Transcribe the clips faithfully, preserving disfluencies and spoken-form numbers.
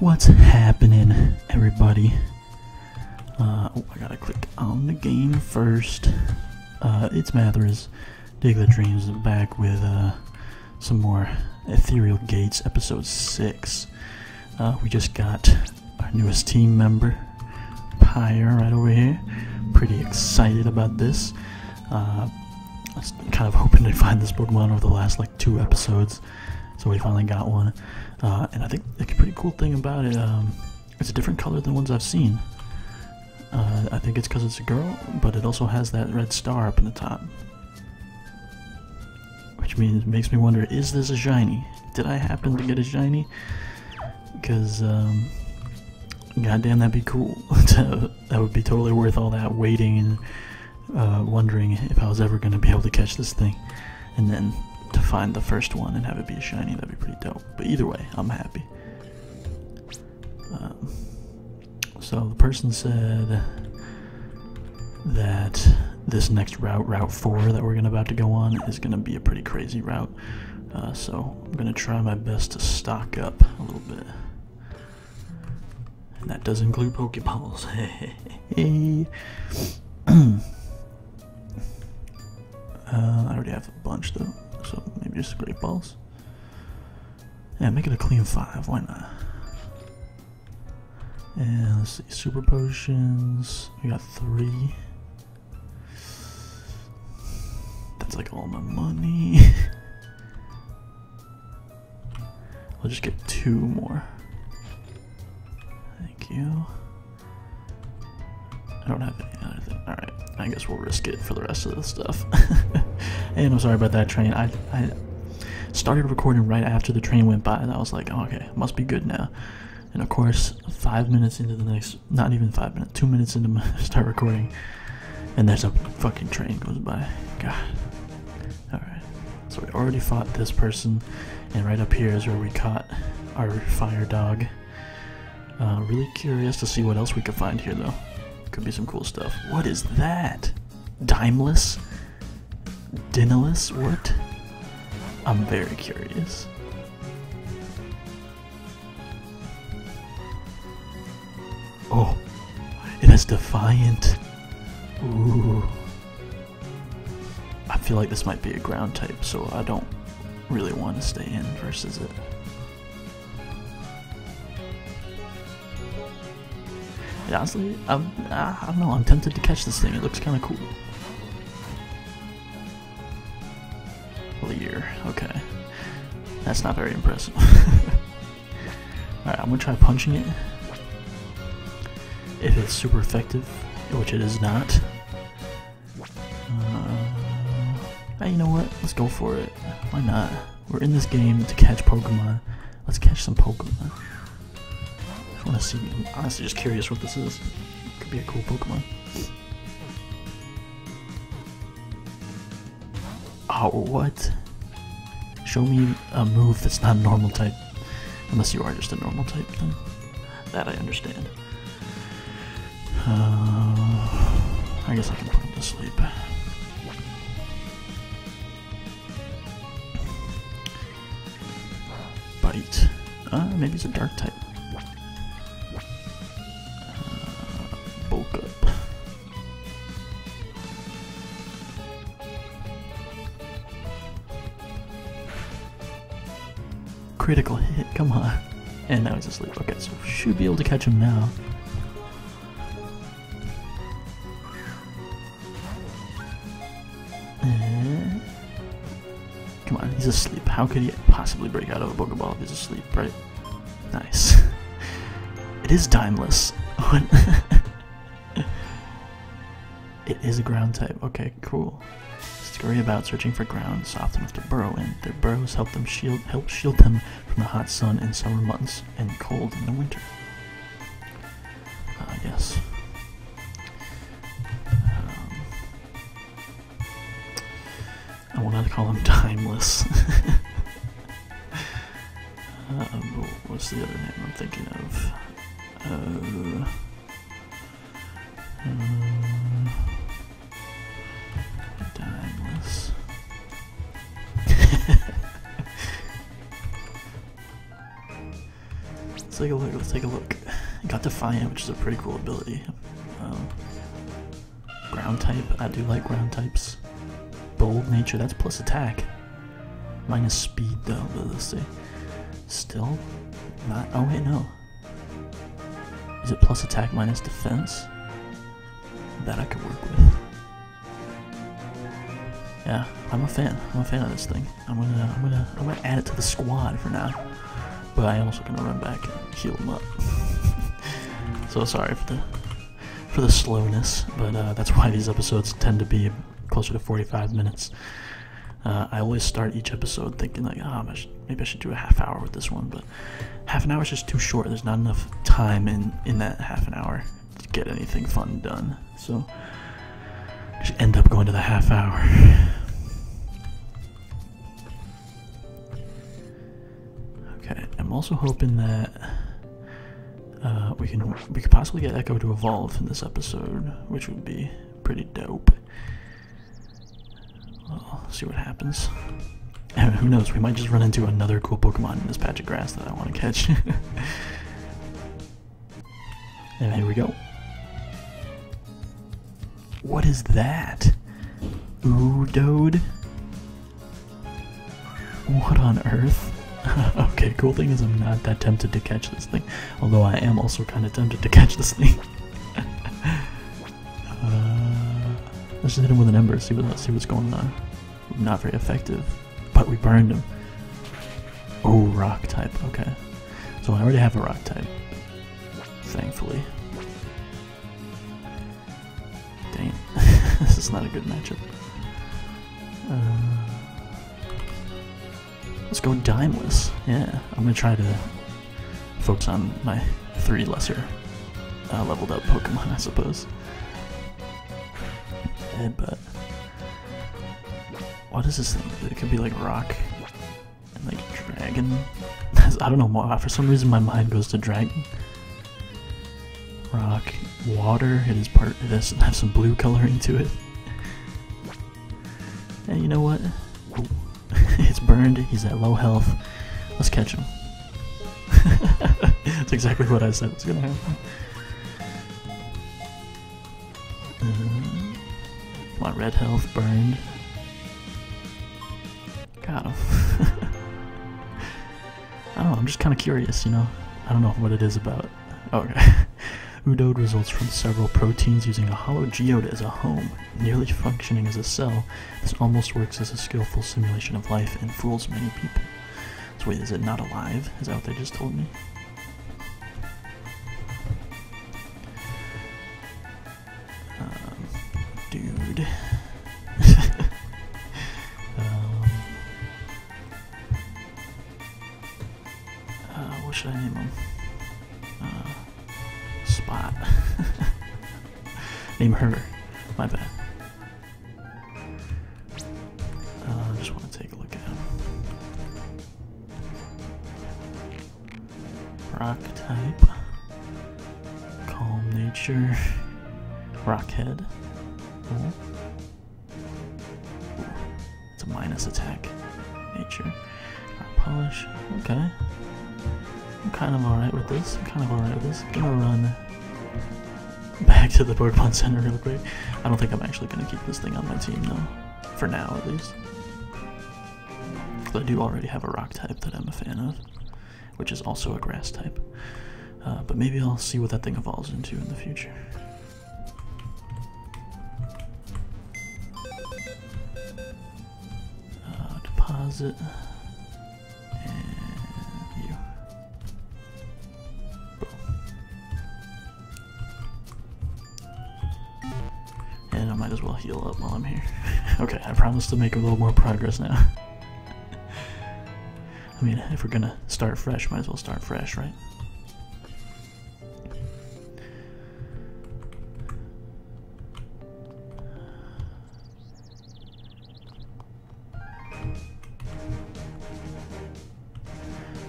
What's happening, everybody? Uh, oh, I gotta click on the game first. Uh, it's Mathras Diggletdreams back with uh, some more Ethereal Gates, episode six. Uh, we just got our newest team member, Pyre, right over here. Pretty excited about this. Uh, I was kind of hoping to find this Pokemon over the last like two episodes, so we finally got one. Uh, and I think the pretty cool thing about it, um, it's a different color than ones I've seen. Uh, I think it's because it's a girl, but it also has that red star up in the top. Which means, it makes me wonder, is this a shiny? Did I happen to get a shiny? Because, um, goddamn, that'd be cool. to, that would be totally worth all that waiting and uh, wondering if I was ever going to be able to catch this thing. And then to find the first one and have it be a shiny, that'd be pretty dope. But either way, I'm happy. Um, so the person said that this next route, Route Four, that we're gonna about to go on, is gonna be a pretty crazy route. Uh, so I'm gonna try my best to stock up a little bit, and that does include Pokeballs. Hey. uh, I already have a bunch though. So maybe just great balls. Yeah, make it a clean five, why not? And let's see, super potions. We got three. That's like all my money. I'll just get two more. Thank you. I don't have any other thing. Alright, I guess we'll risk it for the rest of this stuff. And I'm sorry about that train. I, I started recording right after the train went by, and I was like, oh, okay, must be good now. And of course, five minutes into the next, not even five minutes, two minutes into my start recording, and there's a fucking train goes by. God. Alright. So we already fought this person, and right up here is where we caught our fire dog. Uh, really curious to see what else we could find here, though. Could be some cool stuff. What is that? Dimeless? Dimeless? What? I'm very curious. Oh, it is Defiant. Ooh. I feel like this might be a ground type, so I don't really want to stay in versus it. And honestly, I'm, I don't know, I'm tempted to catch this thing. It looks kind of cool. Leer, okay. That's not very impressive. Alright, I'm gonna try punching it. If it's super effective, which it is not. Uh, hey, you know what? Let's go for it. Why not? We're in this game to catch Pokemon. Let's catch some Pokemon. I wanna see, I'm honestly just curious what this is. Could be a cool Pokemon. Oh, what? Show me a move that's not normal type. Unless you are just a normal type, then. That I understand. Uh, I guess I can put him to sleep. Bite. Uh, maybe it's a dark type. Uh, bulk up. Critical hit, come on. And now he's asleep. Okay, so we should be able to catch him now. And... come on, he's asleep. How could he possibly break out of a Pokeball if he's asleep, right? Nice. It is Dimeless. It is a ground type. Okay, cool. Scurry about, searching for ground soft enough to burrow in. Their burrows help them shield help shield them from the hot sun in summer months and cold in the winter. I uh, guess. Um, I wanted to call him Timeless. um, what's the other name I'm thinking of? Uh, um, Dimeless. Let's take a look, let's take a look. I got Defiant, which is a pretty cool ability. Um, ground type, I do like ground types. Bold nature, that's plus attack. Minus speed though, but let's see. Still not, oh wait, no. Is it plus attack minus defense? That I could work with. Yeah, I'm a fan. I'm a fan of this thing. I'm gonna, I'm gonna, I'm gonna add it to the squad for now. But I am also gonna run back and heal them up. So sorry for the, for the slowness, but uh, that's why these episodes tend to be closer to forty-five minutes. Uh, I always start each episode thinking like, ah, oh, maybe I should do a half hour with this one, but half an hour is just too short. There's not enough time in in that half an hour to get anything fun done. So I should end up going to the half hour. Okay, I'm also hoping that uh, we can we could possibly get Echo to evolve in this episode, which would be pretty dope. Well, see what happens. And who knows, we might just run into another cool Pokemon in this patch of grass that I want to catch. And here we go. What is that? Udode? What on earth? Okay, cool thing is I'm not that tempted to catch this thing. Although I am also kind of tempted to catch this thing. uh, let's just hit him with an ember, see, what, see what's going on. Not very effective, but we burned him. Oh, rock type, okay. So I already have a rock type, thankfully. Dang, this is not a good matchup. Uh, let's go Dimeless. Yeah, I'm gonna try to focus on my three lesser uh, leveled up Pokemon, I suppose. Headbutt. What is this thing? It could be like rock and like dragon. I don't know why, for some reason my mind goes to dragon. Rock, water, it is part, it doesn't have some blue coloring to it. And you know what? It's burned, he's at low health. Let's catch him. That's exactly what I said was gonna happen. Uh, come on, red health, burned. Got him. I don't know, I'm just kind of curious, you know? I don't know what it is about. Oh, okay. Udode results from several proteins using a hollow geode as a home, nearly functioning as a cell. This almost works as a skillful simulation of life and fools many people. So wait, is it not alive? Is that what they just told me? Um, dude. um, uh, what should I name him? Uh, Spot. Name her. My bad. I uh, just want to take a look at him. Rock type. Calm nature. Rockhead. Cool. Ooh. It's a minus attack. Nature. Rock polish. Okay. I'm kind of alright with this. I'm kind of alright with this. I'm gonna run back to the Borgamon Center real quick. I don't think I'm actually gonna keep this thing on my team though. For now, at least. Because I do already have a rock type that I'm a fan of, which is also a grass type. Uh, but maybe I'll see what that thing evolves into in the future. Uh, deposit. Heal up while I'm here. Okay, I promise to make a little more progress now. I mean, if we're gonna start fresh, might as well start fresh, right?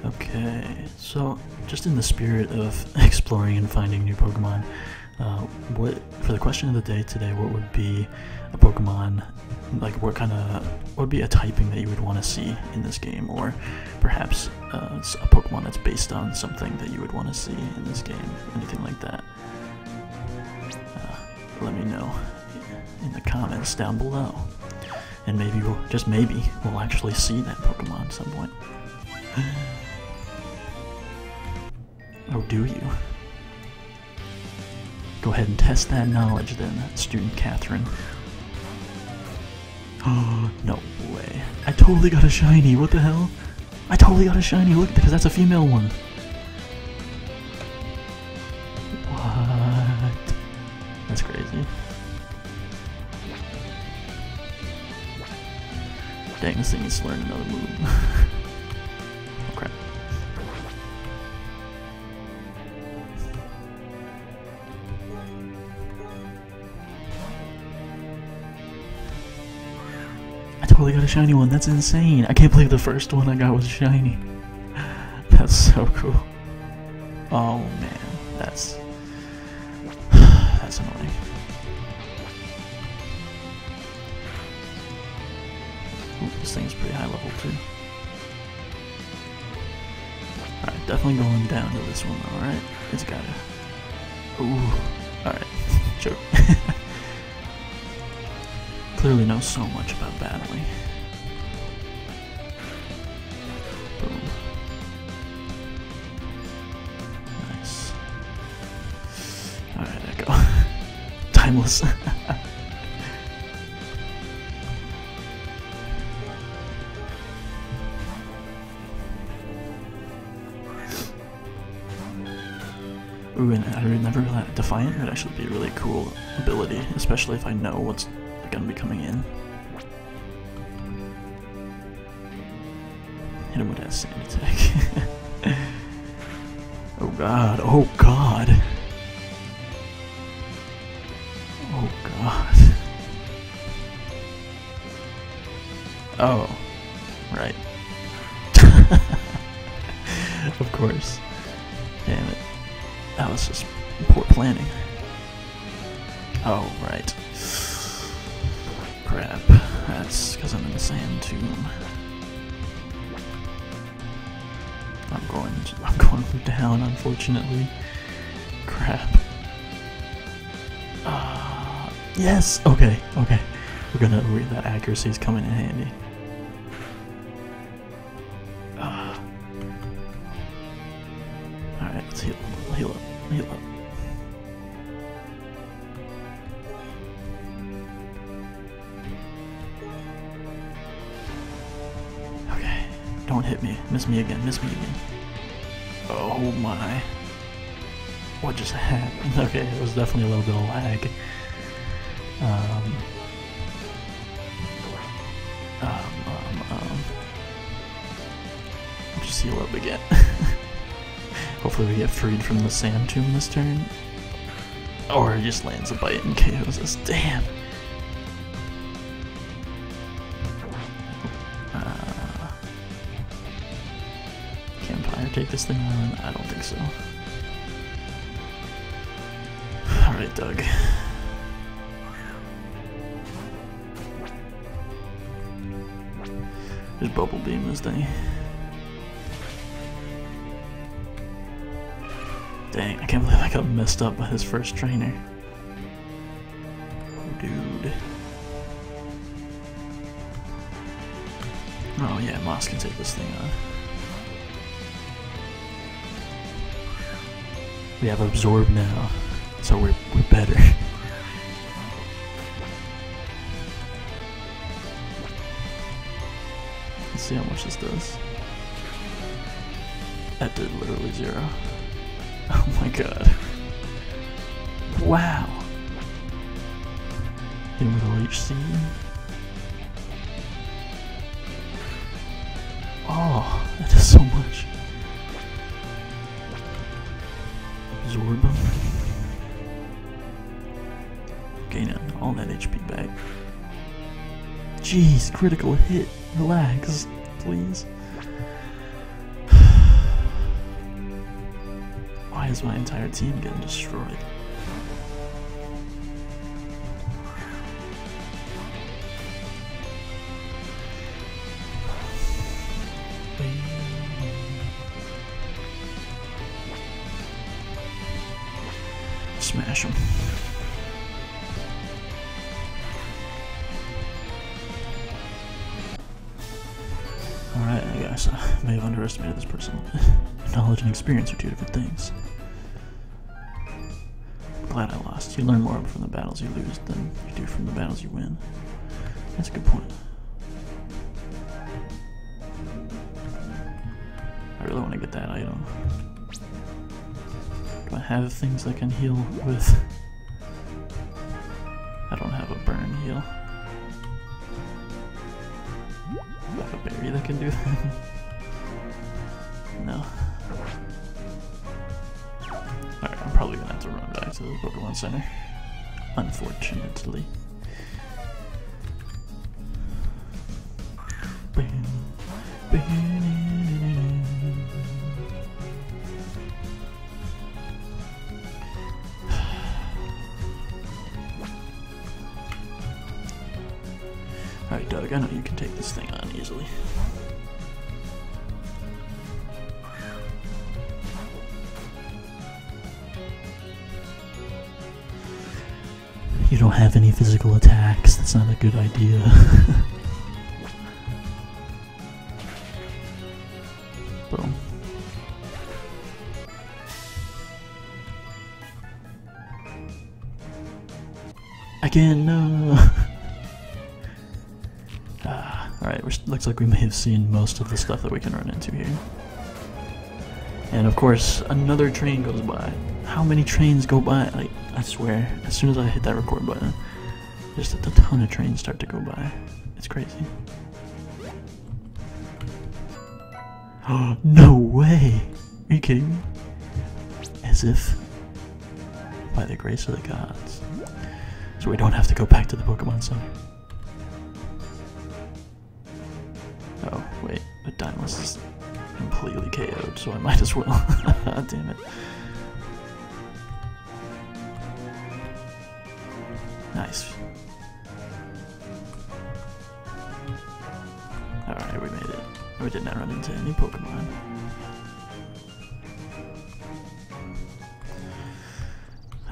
Okay, so just in the spirit of exploring and finding new Pokemon, Uh, what for the question of the day today, what would be a Pokemon, like what kind of, what would be a typing that you would want to see in this game, or perhaps uh, a Pokemon that's based on something that you would want to see in this game, anything like that, uh, let me know in the comments down below, and maybe we'll, just maybe, we'll actually see that Pokemon at some point. Or do you? Go ahead and test that knowledge then, student Catherine. Oh, no way. I totally got a shiny, what the hell? I totally got a shiny, look, because that's a female one. What? That's crazy. Dang, this thing needs to learn another move. Oh crap. I got a shiny one, that's insane. I can't believe the first one I got was shiny. That's so cool. Oh man, that's that's annoying. Ooh, this thing's pretty high level too. Alright, definitely going down to this one though, right? It's gotta. Ooh. Alright, joke. Clearly know so much about battling. Boom. Nice. Alright, Echo. Timeless. Ooh, and I never realized Defiant would actually be a really cool ability, especially if I know what's gonna be coming in. Hit him with that sand attack. Oh god, oh god. Oh god. Oh. Right. Of course. Damn it. That was just poor planning. Oh, right. Crap, that's because I'm in the sand tomb. I'm going, I'm going down, unfortunately. Crap. Uh, yes. Okay. Okay. We're gonna. We, that accuracy is coming in handy. Uh, all right. Let's heal. Heal up. Heal up. Don't hit me. Miss me again. Miss me again. Oh my. What just happened? Okay, it was definitely a little bit of lag. Um. Um, um, um. I'll just heal up again. Hopefully we get freed from the sand tomb this turn. Or it just lands a bite and K Os us. Damn. Take this thing on? I don't think so. Alright, Doug. Just bubble beam this thing. Dang, I can't believe I got messed up by his first trainer. Oh, dude. Oh yeah, Moss can take this thing on. We have absorb now, so we're, we're better. Let's see how much this does. That did literally zero. Oh my god. Wow. Hit him with a leech seed. Oh, that does so much. Absorb. Gain all that H P back. Jeez, critical hit. Relax, please. Why is my entire team getting destroyed? smash them. Alright, I guess I may have underestimated this person. Knowledge and experience are two different things. I'm glad I lost. You learn more from the battles you lose than you do from the battles you win. That's a good point. I really want to get that item. Do I have things I can heal with? I don't have a burn heal. Do I have a berry that can do that? No. Alright, I'm probably gonna have to run back to the Borgamon Center. Unfortunately. Bam, bam. Alright, Doug, I know you can take this thing on easily. You don't have any physical attacks, that's not a good idea. Boom. Again, no! Alright, looks like we may have seen most of the stuff that we can run into here. And of course, another train goes by. How many trains go by? Like, I swear, as soon as I hit that record button, just a ton of trains start to go by. It's crazy. Oh, no way! Are you kidding me? As if, by the grace of the gods. So we don't have to go back to the Pokemon Center. Oh, wait, but Dimeless is completely K O'd, so I might as well. Damn it. Nice. Alright, we made it. We did not run into any Pokemon.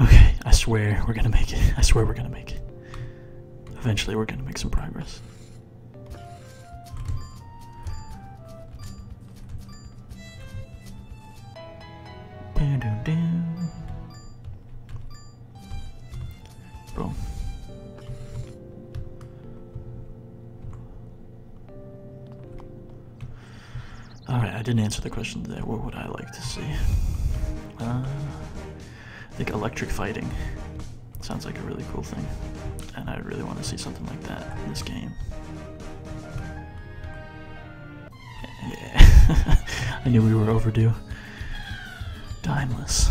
Okay, I swear we're gonna make it. I swear we're gonna make it. Eventually we're gonna make some progress. Boom. Alright, I didn't answer the question today. What would I like to see? Uh, I think electric fighting sounds like a really cool thing. And I really want to see something like that in this game. Yeah. I knew we were overdue. Dimeless.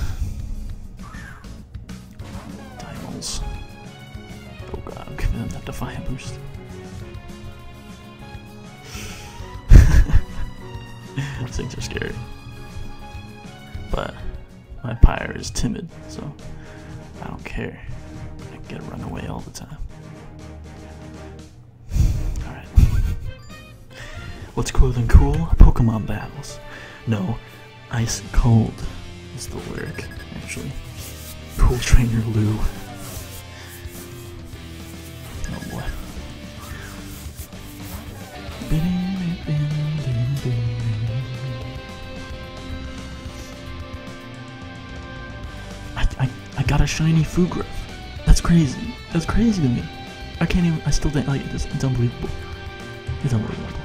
Dimels. Oh god, I'm giving them that Defiant boost. Those things are scary. But my Pyre is timid, so I don't care. I get run away all the time. Alright. What's cooler than cool? Pokemon battles. No, ice cold. Is the lyric, actually. Cool Trainer Lou. Oh boy. I, I, I got a shiny Frugriff. That's crazy. That's crazy to me. I can't even, I still don't, like, it's, it's unbelievable. It's unbelievable.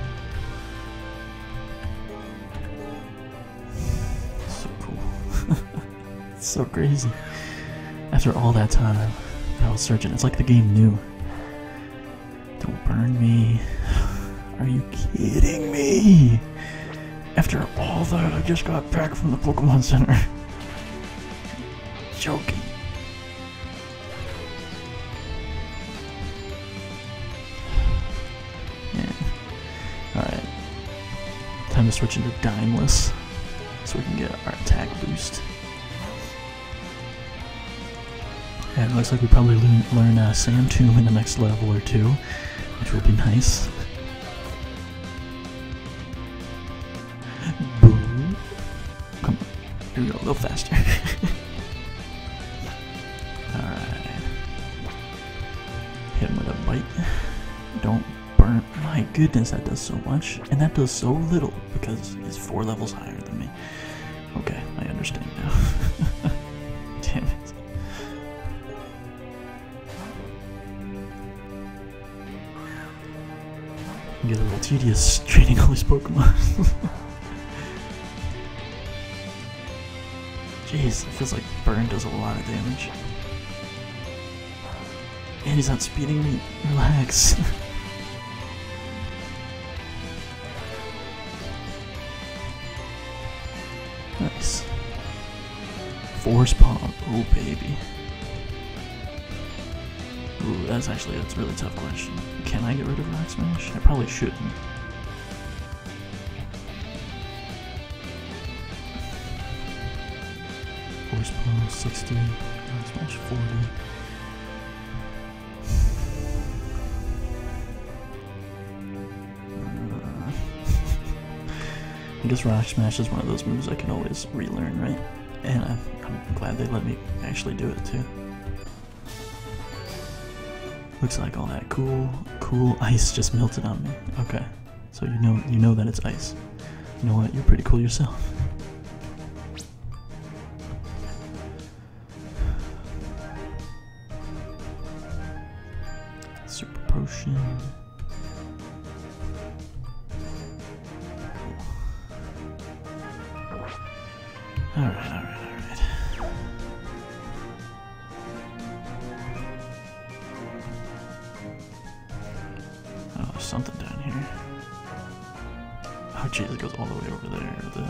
So crazy. After all that time I was searching, it's like the game knew. Don't burn me. Are you kidding me? After all that, I just got back from the Pokemon Center. Joking. Yeah. Alright. Time to switch into Dimeless so we can get our attack boost. And it looks like we probably learn, learn uh, Sand Tomb in the next level or two, which will be nice. Boom. Come on. Here we go, a little faster. goodness, that does so much. And that does so little because it's four levels higher than me. Okay, I understand now. Damn it. You get a little tedious training all these Pokemon. Jeez, it feels like Burn does a lot of damage. And he's not speeding me. Relax. Nice. Force Palm. Oh, baby. Ooh, that's actually that's a really tough question. Can I get rid of Rock Smash? I probably shouldn't. Force Palm sixty. Rock Smash forty. I guess Rock Smash is one of those moves I can always relearn, right? And I'm, I'm glad they let me actually do it too. Looks like all that cool, cool ice just melted on me. Okay, so you know, you know that it's ice. You know what? You're pretty cool yourself. Super Potion. Alright, alright, alright. Oh, there's something down here. Oh jeez, it goes all the way over there, though.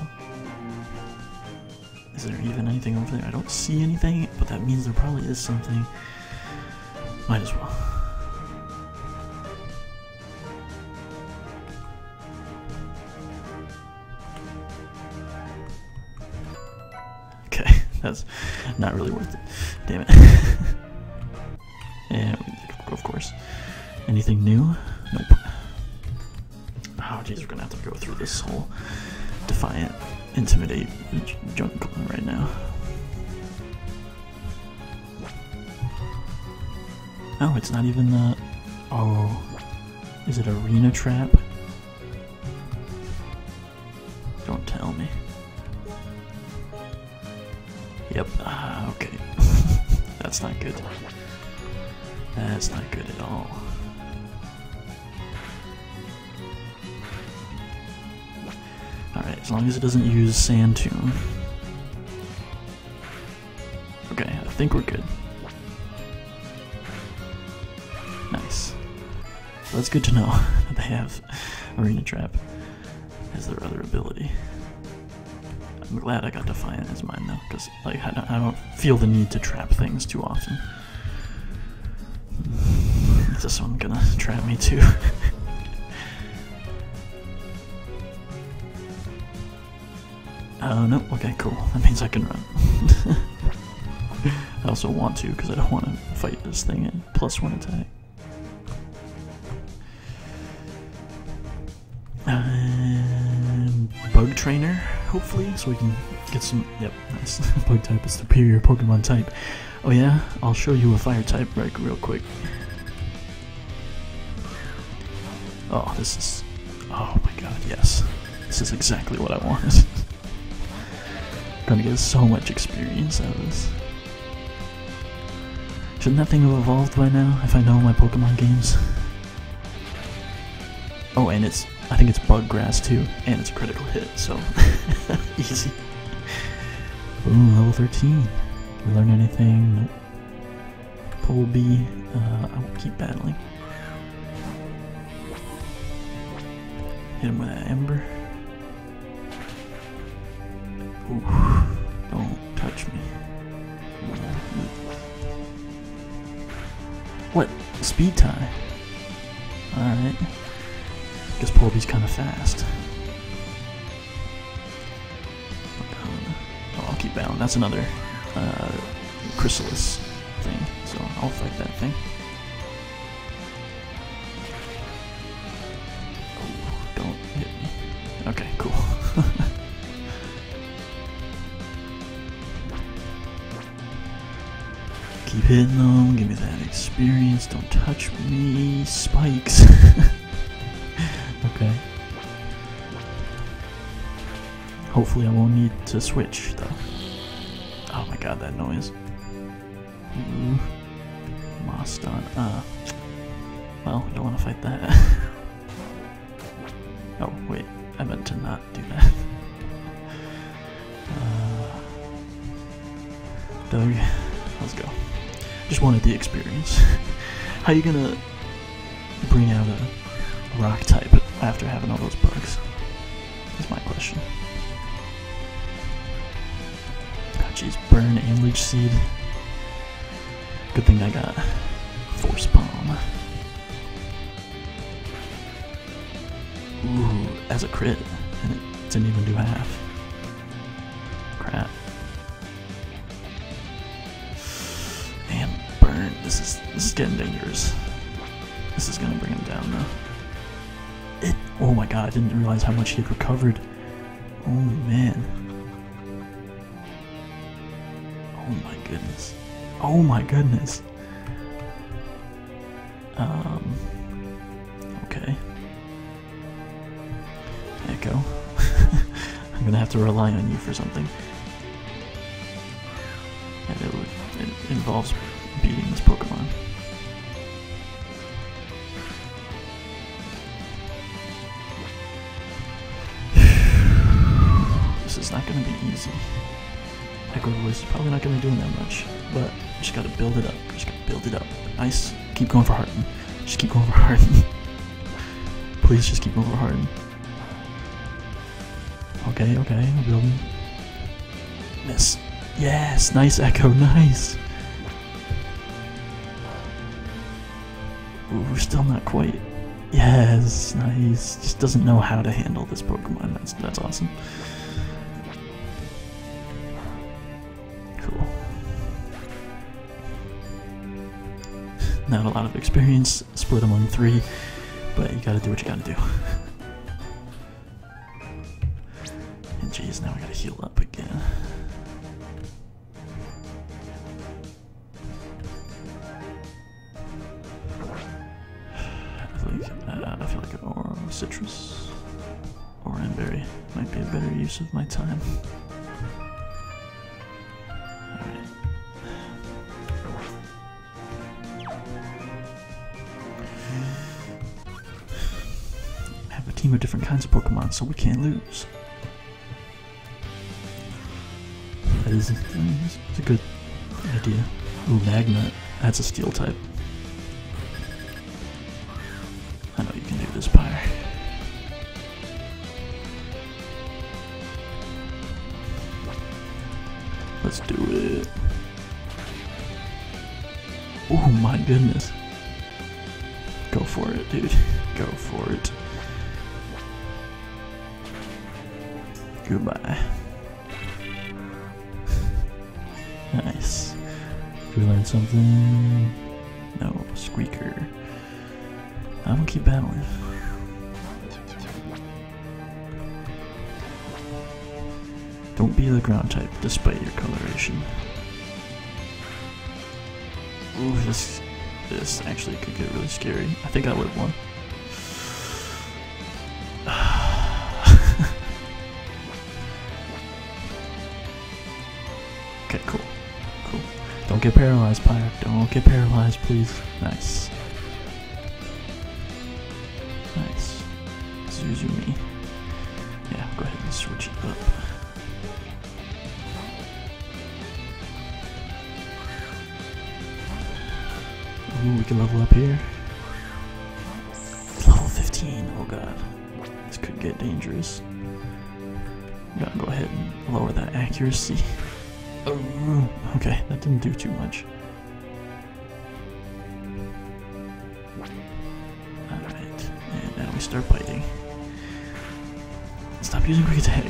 Is there even anything over there? I don't see anything, but that means there probably is something. Might as well. That's not really worth it. Damn it. And of course. Anything new? Nope. Oh jeez, we're gonna have to go through this whole Defiant, Intimidate junk right now. Oh, it's not even the... Oh. Is it Arena Trap? Don't tell me. Yep, uh, okay. That's not good. That's not good at all. Alright, as long as it doesn't use Sand Tomb. Okay, I think we're good. Nice. So that's good to know that they have Arena Trap as their other ability. I'm glad I got Defiant as mine though, because like I don't, I don't feel the need to trap things too often. Is this one gonna trap me too? Oh no, okay cool, that means I can run. I also want to, because I don't want to fight this thing at plus one attack. Um, Bug Trainer? Hopefully, so we can get some. Yep, nice. Bug type is superior Pokemon type. Oh yeah, I'll show you a fire type right real quick. Oh, this is. Oh my god, yes. This is exactly what I wanted. I'm gonna get so much experience out of this. Shouldn't that thing have evolved by now? If I know my Pokemon games. Oh, and it's. I think it's Bug Grass too, and it's a critical hit, so easy. Boom, level thirteen. Did we learn anything? Nope. Poleby. Uh, I will keep battling. Hit him with that Ember. Ooh, don't touch me. What? Speed tie? Alright. Because Polybee's kind of fast. Oh, I'll keep battling. That's another uh, Chrysalis thing, so I'll fight that thing. Oh, don't hit me. Okay, cool. Keep hitting them. Give me that experience. Don't touch me. Spikes. Okay. Hopefully I won't need to switch though. Oh my god, that noise. Ooh. Moss done. Uh. Well, I don't want to fight that. Oh, wait. I meant to not do that. Uh, Doug, let's go. Just wanted the experience. How you gonna bring out a rock type after having all those bugs? That's my question. Oh jeez, burn and leech seed. Good thing I got force bomb. Ooh, as a crit, and it didn't even do half. Crap. And burn. This is this is getting dangerous. This is gonna bring him down though. It. Oh my god! I didn't realize how much he had recovered. Oh man. Oh my goodness. Oh my goodness. Um. Okay. Echo. I'm gonna have to rely on you for something. And it, would, it involves beating this Pokemon. This is not gonna be easy. Echo is probably not gonna be doing that much, but just gotta build it up. Just gotta build it up. Nice. Keep going for Harden. Just keep going for Harden. Please just keep going for Harden. Okay, okay, I'm building. Miss. Yes, nice Echo, nice! Ooh, we're still not quite. Yes, nice. Just doesn't know how to handle this Pokemon. That's, that's awesome. Cool. Not a lot of experience, split among three, but you gotta do what you gotta do. Jeez, now I gotta heal up again. I feel like, uh, I feel like or citrus, oranberry might be a better use of my time. Alright. I have a team of different kinds of Pokemon, so we can't lose. It's a good idea. Ooh, Magnut. That's a steel type. I know you can do this, Pyre. Let's do it. Oh my goodness. Go for it, dude. Go for it. Goodbye. Nice. Did we learn something? No, squeaker. I'm gonna keep battling. Don't be the ground type despite your coloration. Ooh, this this actually could get really scary. I think I live one. Okay, cool. Don't get paralyzed, Pyre. Don't get paralyzed, please. Nice. Nice. Zuzu me. Yeah, go ahead and switch it up. Ooh, we can level up here. Level fifteen. Oh god. This could get dangerous. Gotta go ahead and lower that accuracy. Oh, okay, that didn't do too much. Alright, and now we start biting. Stop using quick attack.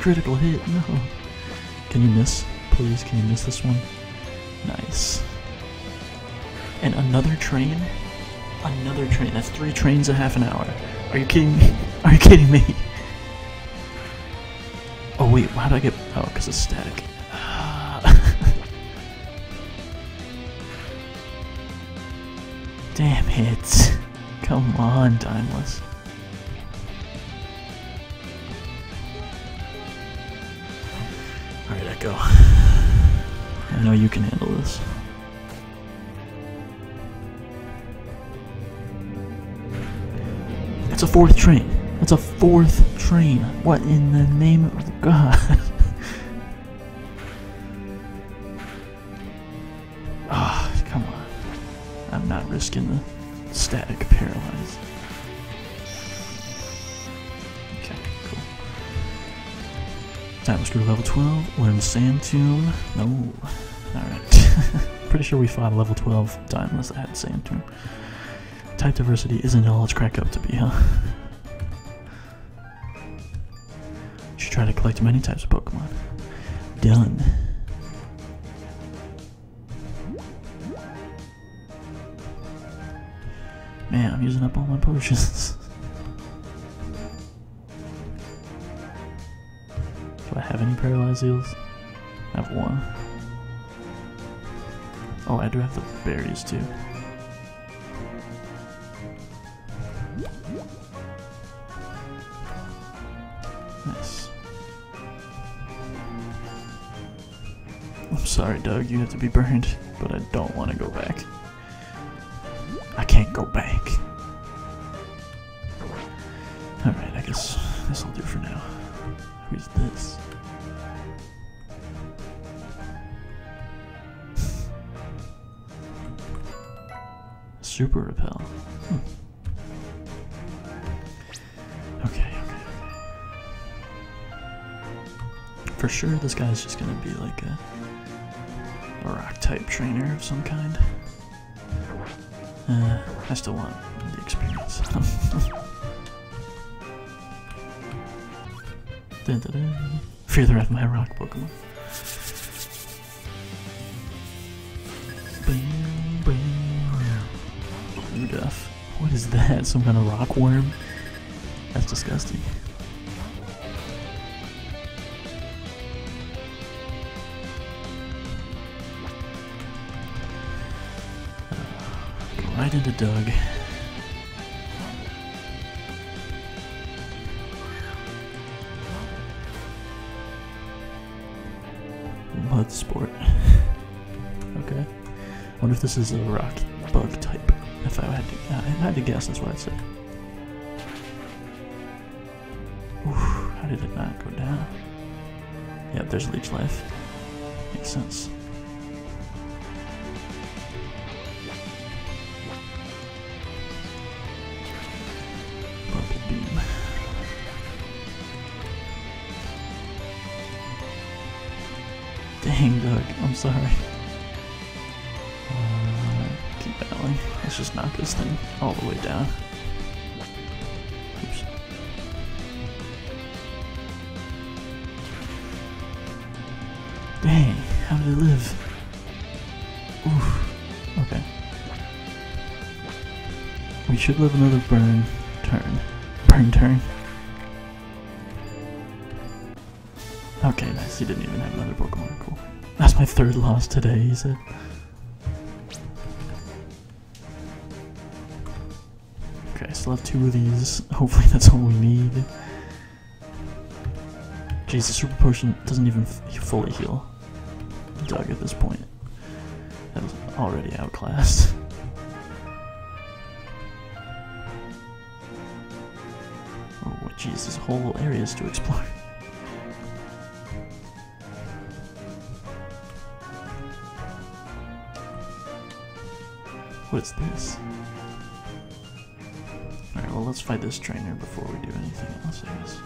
Critical hit, no. Can you miss? Please, can you miss this one? Nice. And another train? Another train. That's three trains in half an hour. Are you kidding me? Are you kidding me? Oh wait, how did I get... Oh, because it's static. Damn it. Come on, Dimeless. Alright, Echo. I know you can handle this. It's a fourth train. It's a fourth train. What in the name of God? Ah, oh, come on. I'm not risking the static paralyze. Okay, cool. Time screw level twelve. We're in Sand Tomb. No. Alright. Pretty sure we fought level twelve Dimeless that had Sand Tomb. Type diversity isn't all it's cracked up to be, huh? Should try to collect many types of Pokemon. Done. Man, I'm using up all my potions. Do I have any paralyzed eels? I have one. Oh, I do have the berries too. Nice. I'm sorry, Doug, you have to be burned, but I don't want to go back. I can't go back. Alright, I guess this will do for now. Who's this? Super Repel. Hmm. Okay, okay. For sure, this guy's just gonna be like a, a rock type trainer of some kind. Uh, I still want the experience. Dun, dun, dun. Fear the wrath of my rock Pokemon. Bam, bam. Udode. What is that? Some kind of rock worm? That's disgusting. Right into Doug. Mud Sport. Okay. I wonder if this is a rock bug type. If I had to, uh, I had to guess, that's what I'd say. Oof, how did it not go down? Yep, there's Leech Life. Makes sense. Dang, Doug, I'm sorry. Uh, keep battling. Let's just knock this thing all the way down. Oops. Dang, how did it live? Oof. Okay. We should live another burn turn. Burn turn. Okay, nice. He didn't even have another Pokemon. Cool. That's my third loss today, he said. Okay, I still have two of these. Hopefully that's all we need. Jeez, the Super Potion doesn't even fully heal Doug at this point. That was already outclassed. Oh, jeez, this whole area is to explore. What's this? Alright, well, let's fight this trainer before we do anything else, I guess.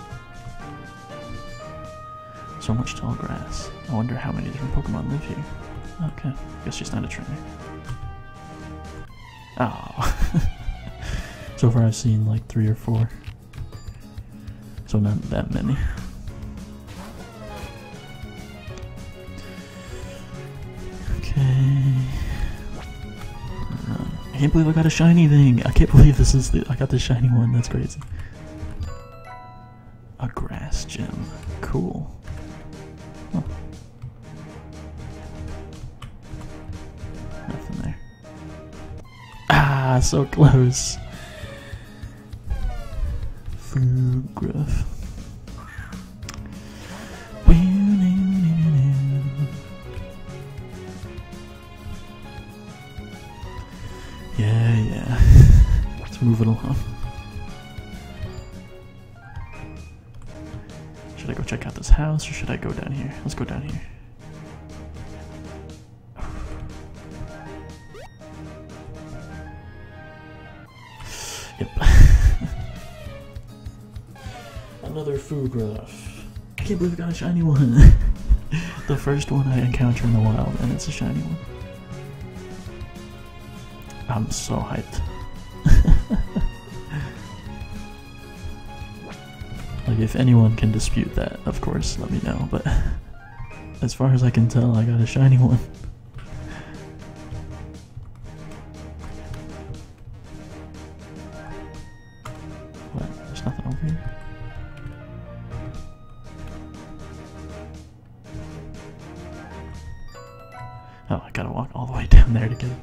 So much tall grass. I wonder how many different Pokemon live here. Okay, guess she's not a trainer. Oh. So far I've seen like three or four. So not that many. I can't believe I got a shiny thing. I can't believe this is the I got the shiny one. That's crazy. A grass gem. Cool. Huh. Nothing there. Ah, so close. Frugriff. Yeah, yeah. Let's move it along. Should I go check out this house or should I go down here? Let's go down here. Yep. Another Fugra. I can't believe I got a shiny one. The first one I encounter in the wild, and it's a shiny one. I'm so hyped. Like, if anyone can dispute that, of course, let me know, but as far as I can tell, I got a shiny one. What? There's nothing over here? Oh, I gotta walk all the way down there to get it.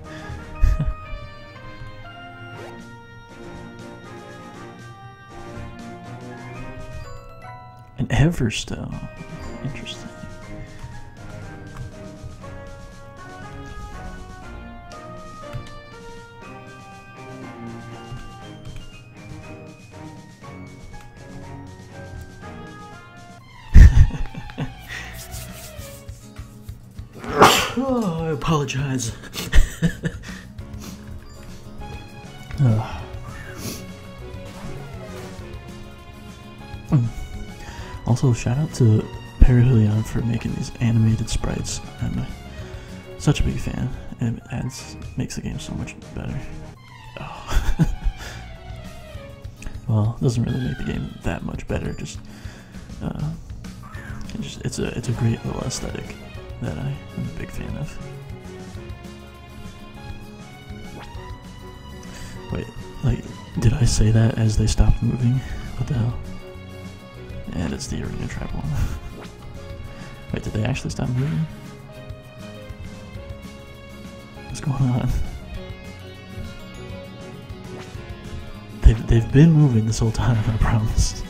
Everstone. Interesting. Oh, I apologize. Oh. Mm. Also, shout out to Perihelion for making these animated sprites. I'm a, such a big fan, and it adds, makes the game so much better. Oh. Well, it doesn't really make the game that much better. Just, uh, it just it's a it's a great little aesthetic that I am a big fan of. Wait, like, did I say that as they stopped moving? What the hell? And it's the arena trap one. Wait, did they actually stop moving? What's going on? They've, they've been moving this whole time, I promise.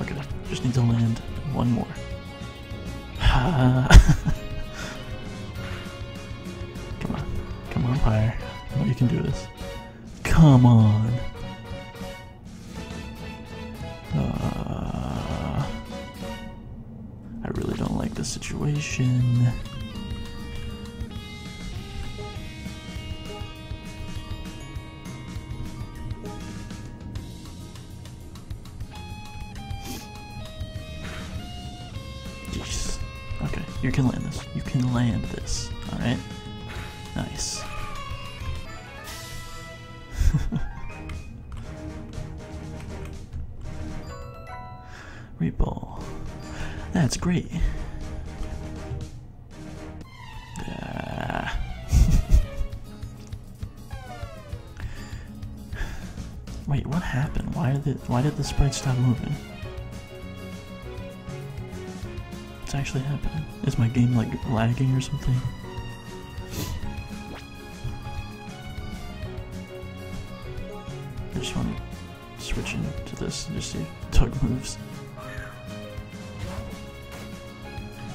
Okay, just need to land one more. Come on. Come on, Pyre. I know you can do this. Come on. Uh, I really don't like this situation. Jeez. Okay, you can land this. You can land this. All right. Nice. Ball. That's great. Ah. Wait, what happened? Why did it, why did the sprite stop moving? What's actually happening? Is my game like lagging or something? I just want to switch into this and just see if Doug moves.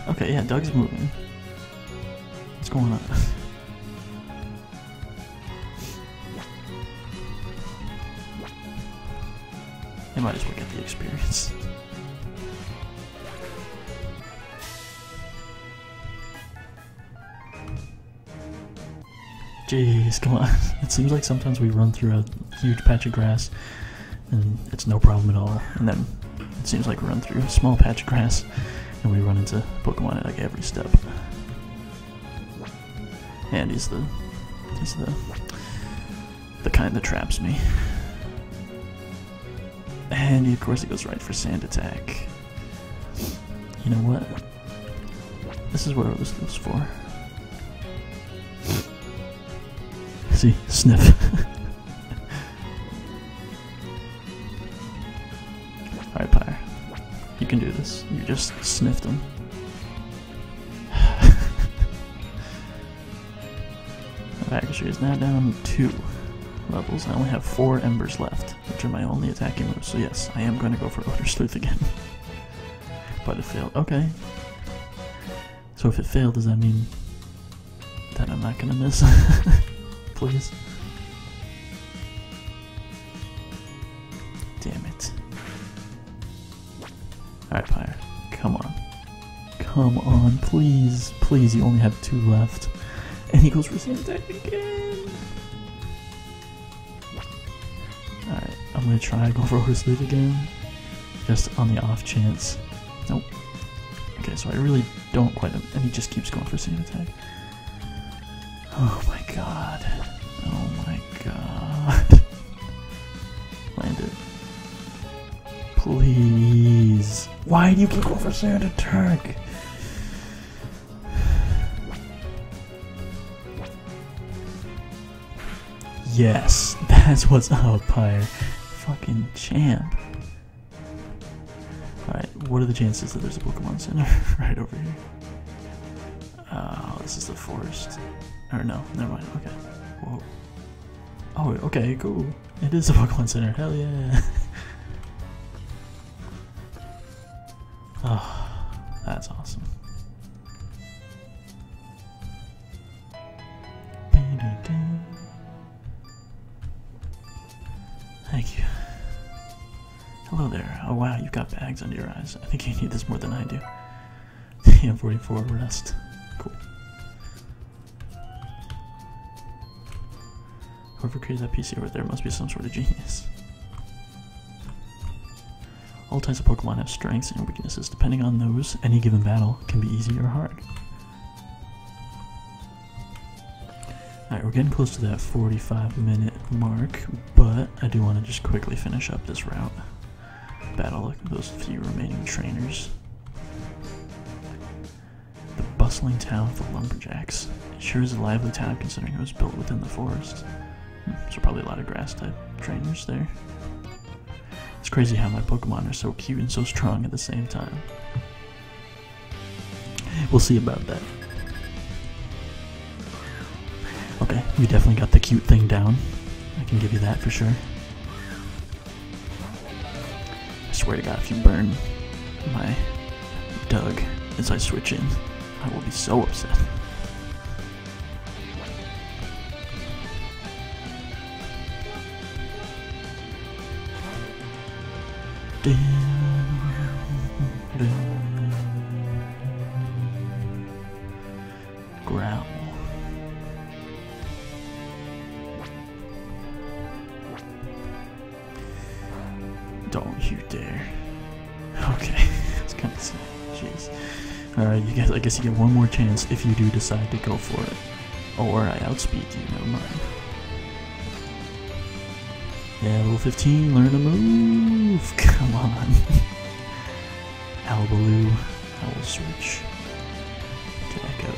Okay, yeah, Doug's moving. What's going on? They might as well get the experience. Jeez, come on. It seems like sometimes we run through a huge patch of grass and it's no problem at all. And then it seems like we run through a small patch of grass and we run into Pokemon at like every step. And he's the he's the the kind that traps me. And of course he goes right for sand attack. You know what? This is what I was loose for. See, sniff. Alright, Pyre. You can do this. You just sniffed him. Alright, she is now down two. levels. I only have four Embers left, which are my only attacking moves, so yes, I am going to go for Elder Sleuth again. But it failed. Okay. So if it failed, does that mean that I'm not going to miss? Please. Damn it. Alright, Pyre. Come on. Come on, please. Please, you only have two left. And he goes for the same attack again. Alright, I'm going to try to go for Elder Sleuth again. Just on the off chance. Nope. Okay, so I really don't quite... And he just keeps going for same attack. Oh my god. Oh my god. Land it. Please. Why do you keep going for sand attack? Yes. That's what's up, Pyre. Fucking champ. Alright, what are the chances that there's a Pokemon Center right over here? Oh, this is the forest. Or no, never mind. Okay. Whoa. Oh, okay, cool. It is a Pokemon Center. Hell yeah. Oh, that's awesome. Thank you. Hello there. Oh wow, you've got bags under your eyes. I think you need this more than I do. Damn, forty-four rest. Cool. Whoever created that P C over there must be some sort of genius. All types of Pokemon have strengths and weaknesses. Depending on those, any given battle can be easy or hard. Alright, we're getting close to that forty-five minute mark, but I do want to just quickly finish up this route. Battle those few remaining trainers. The bustling town of the Lumberjacks. It sure is a lively town considering it was built within the forest. Hmm, so probably a lot of grass type trainers there. It's crazy how my Pokemon are so cute and so strong at the same time. We'll see about that. Okay, you definitely got the cute thing down. I can give you that for sure. I swear to God, if you burn my Doug as I switch in, I will be so upset. Damn. Growl. Don't you dare. Okay, I was gonna say, jeez. Alright, you guys, I guess you get one more chance if you do decide to go for it. Or I outspeed you, never mind. Yeah, level fifteen, learn a move! Come on! Owlbaloo, Owl Switch, to Echo.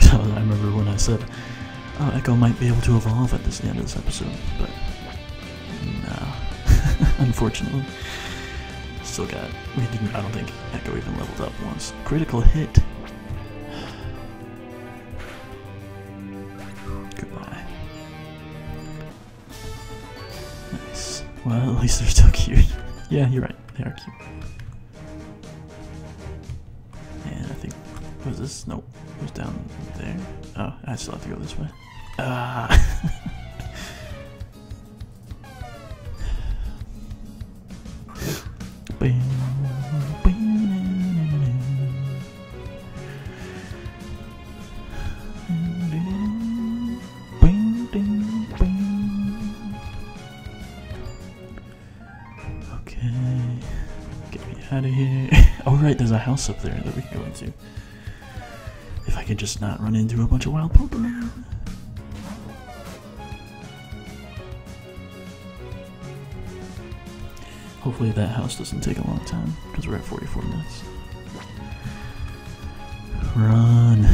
So I remember when I said, oh, Echo might be able to evolve at this end of this episode, but no, unfortunately. Still got, we didn't, I don't think Echo even leveled up once. Critical hit. Goodbye. Nice. Well, at least they're still cute. Yeah, you're right. They are cute. And I think, what is this? Nope. It was down there. Oh, I still have to go this way. Ah. Uh, house up there that we can go into. If I could just not run into a bunch of wild Pokemon. Hopefully that house doesn't take a long time because we're at forty-four minutes. Run.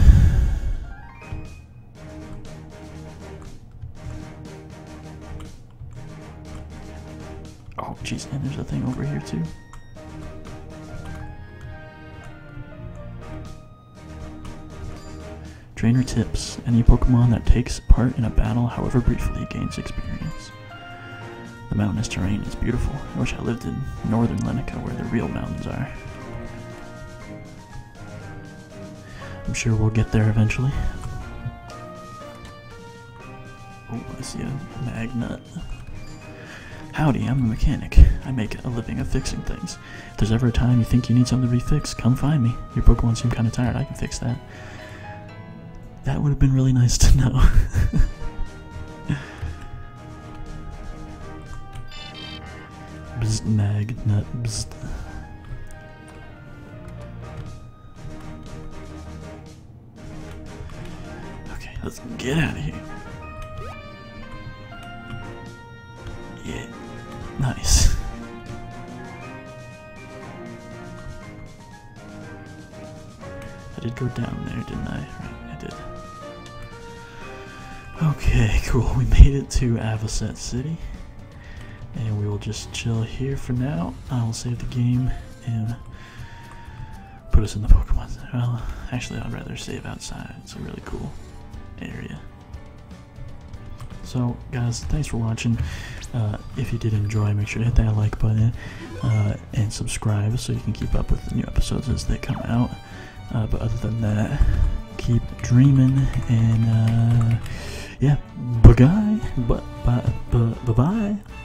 Oh jeez, and there's a thing over here too. Trainer tips. Any Pokemon that takes part in a battle, however briefly, gains experience. The mountainous terrain is beautiful. I wish I lived in northern Lenica where the real mountains are. I'm sure we'll get there eventually. Oh, I see a Magnut. Howdy, I'm a mechanic. I make a living of fixing things. If there's ever a time you think you need something to be fixed, come find me. Your Pokemon seem kind of tired. I can fix that. That would have been really nice to know. Bzz, Magnut, bzz. Okay, let's get out of here. Yeah, nice. I did go down there, didn't I? Right, I did. Okay, cool. We made it to Avocet City. And we will just chill here for now. I will save the game and put us in the Pokemon Center. Well, actually, I'd rather save outside. It's a really cool area. So, guys, thanks for watching. Uh, if you did enjoy, make sure to hit that like button uh, and subscribe so you can keep up with the new episodes as they come out. Uh, but other than that, keep dreaming and, uh, yeah, bye-bye. Bye-bye.